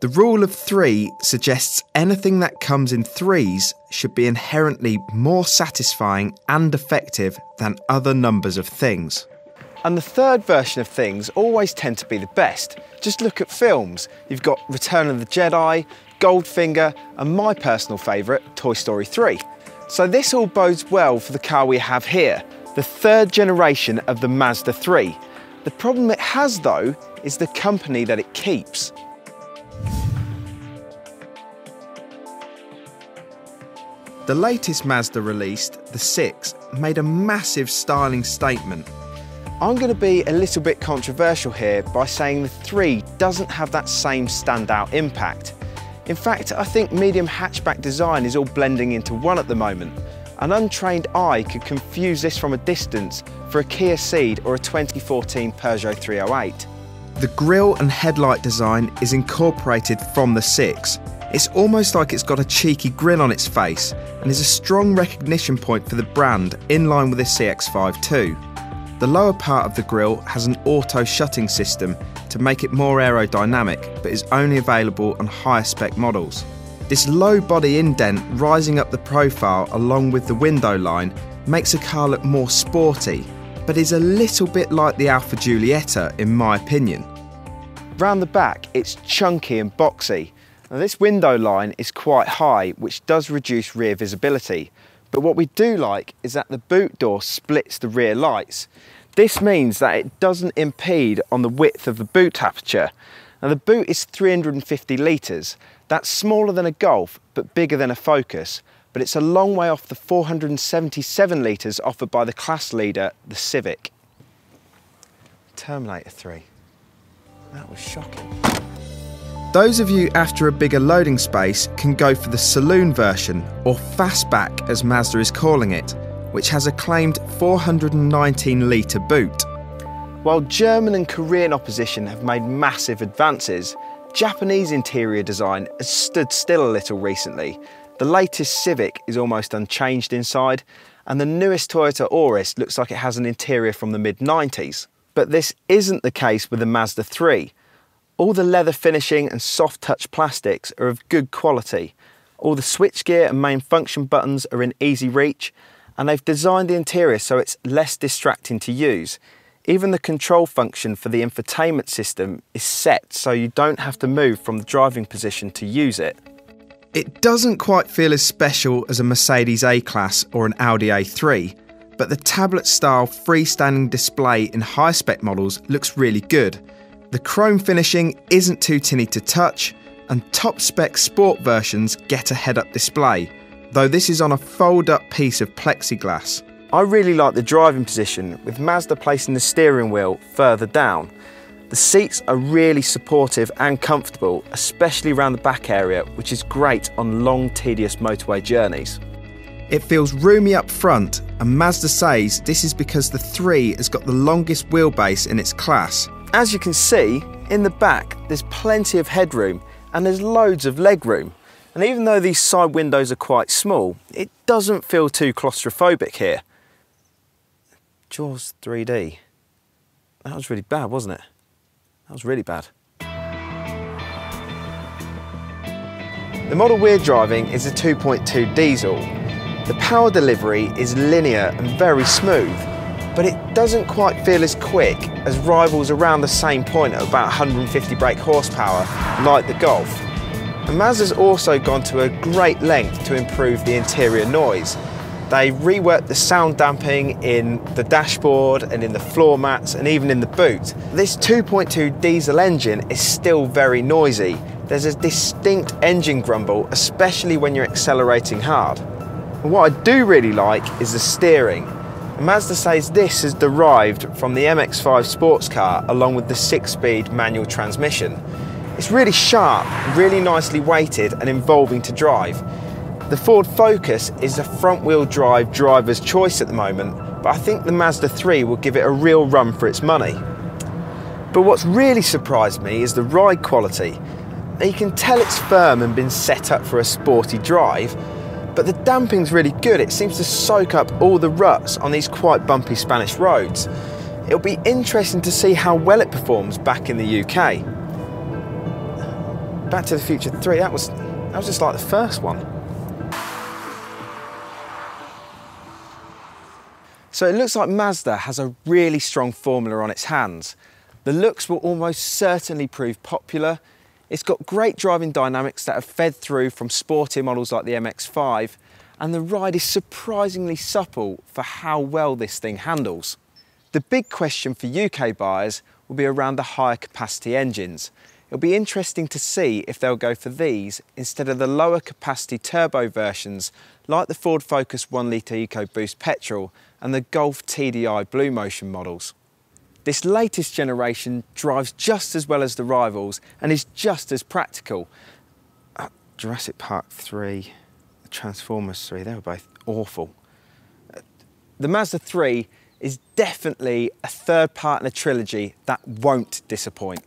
The rule of three suggests anything that comes in threes should be inherently more satisfying and effective than other numbers of things. And the third version of things always tend to be the best. Just look at films. You've got Return of the Jedi, Goldfinger, and my personal favourite, Toy Story 3. So this all bodes well for the car we have here, the third generation of the Mazda 3. The problem it has though is the company that it keeps. The latest Mazda released, the 6, made a massive styling statement. I'm going to be a little bit controversial here by saying the 3 doesn't have that same standout impact. In fact, I think medium hatchback design is all blending into one at the moment. An untrained eye could confuse this from a distance for a Kia Ceed or a 2014 Peugeot 308. The grille and headlight design is incorporated from the 6. It's almost like it's got a cheeky grin on its face and is a strong recognition point for the brand, in line with the CX-5 too. The lower part of the grille has an auto shutting system to make it more aerodynamic, but is only available on higher spec models. This low body indent rising up the profile along with the window line makes a car look more sporty, but is a little bit like the Alfa Giulietta in my opinion. Round the back, it's chunky and boxy. Now, this window line is quite high, which does reduce rear visibility. But what we do like is that the boot door splits the rear lights. This means that it doesn't impede on the width of the boot aperture. Now, the boot is 350 litres. That's smaller than a Golf, but bigger than a Focus. But it's a long way off the 477 litres offered by the class leader, the Civic. Terminator 3. That was shocking. Those of you after a bigger loading space can go for the saloon version, or fastback as Mazda is calling it, which has a claimed 419 litre boot. While German and Korean opposition have made massive advances, Japanese interior design has stood still a little recently. The latest Civic is almost unchanged inside, and the newest Toyota Auris looks like it has an interior from the mid-90s. But this isn't the case with the Mazda 3. All the leather finishing and soft touch plastics are of good quality. All the switchgear and main function buttons are in easy reach, and they've designed the interior so it's less distracting to use. Even the control function for the infotainment system is set so you don't have to move from the driving position to use it. It doesn't quite feel as special as a Mercedes A-Class or an Audi A3, but the tablet-style freestanding display in high-spec models looks really good. The chrome finishing isn't too tinny to touch, and top-spec sport versions get a head-up display, though this is on a fold-up piece of plexiglass. I really like the driving position, with Mazda placing the steering wheel further down. The seats are really supportive and comfortable, especially around the back area, which is great on long, tedious motorway journeys. It feels roomy up front, and Mazda says this is because the 3 has got the longest wheelbase in its class. As you can see, in the back there's plenty of headroom and there's loads of legroom. And even though these side windows are quite small, it doesn't feel too claustrophobic here. Jaws 3D. That was really bad, wasn't it? That was really bad. The model we're driving is a 2.2 diesel. The power delivery is linear and very smooth, but it doesn't quite feel as quick as rivals around the same point at about 150 brake horsepower, like the Golf. And Mazda's also gone to a great length to improve the interior noise. They reworked the sound damping in the dashboard and in the floor mats and even in the boot. This 2.2 diesel engine is still very noisy. There's a distinct engine grumble, especially when you're accelerating hard. And what I do really like is the steering. Mazda says this is derived from the MX-5 sports car along with the 6-speed manual transmission. It's really sharp, really nicely weighted and involving to drive. The Ford Focus is a front-wheel drive driver's choice at the moment, but I think the Mazda 3 will give it a real run for its money. But what's really surprised me is the ride quality. Now, you can tell it's firm and been set up for a sporty drive, but the damping's really good. It seems to soak up all the ruts on these quite bumpy Spanish roads. It'll be interesting to see how well it performs back in the UK. Back to the Future 3, that was just like the first one. So it looks like Mazda has a really strong formula on its hands. The looks will almost certainly prove popular. It's got great driving dynamics that have fed through from sporty models like the MX-5, and the ride is surprisingly supple for how well this thing handles. The big question for UK buyers will be around the higher capacity engines. It'll be interesting to see if they'll go for these instead of the lower capacity turbo versions like the Ford Focus 1.0 litre EcoBoost petrol and the Golf TDI BlueMotion models. This latest generation drives just as well as the rivals and is just as practical. Jurassic Park 3, Transformers 3, they were both awful. The Mazda 3 is definitely a third part in a trilogy that won't disappoint.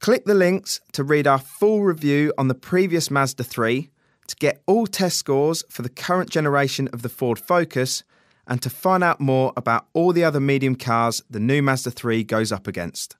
Click the links to read our full review on the previous Mazda 3, to get all test scores for the current generation of the Ford Focus, and to find out more about all the other medium cars the new Mazda 3 goes up against.